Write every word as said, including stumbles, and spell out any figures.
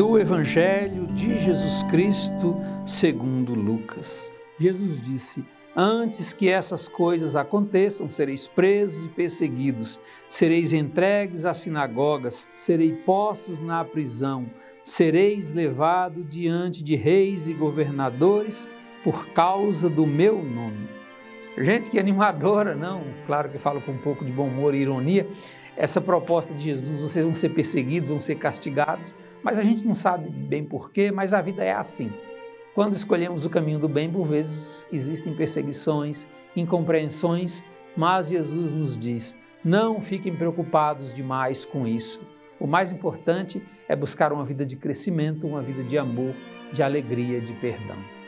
do Evangelho de Jesus Cristo segundo Lucas. Jesus disse: antes que essas coisas aconteçam, sereis presos e perseguidos, sereis entregues às sinagogas, sereis postos na prisão, sereis levados diante de reis e governadores por causa do meu nome. Gente, que animadora, não? Claro que falo com um pouco de bom humor e ironia. Essa proposta de Jesus: vocês vão ser perseguidos, vão ser castigados, mas a gente não sabe bem porquê, mas a vida é assim. Quando escolhemos o caminho do bem, por vezes existem perseguições, incompreensões, mas Jesus nos diz: não fiquem preocupados demais com isso. O mais importante é buscar uma vida de crescimento, uma vida de amor, de alegria, de perdão.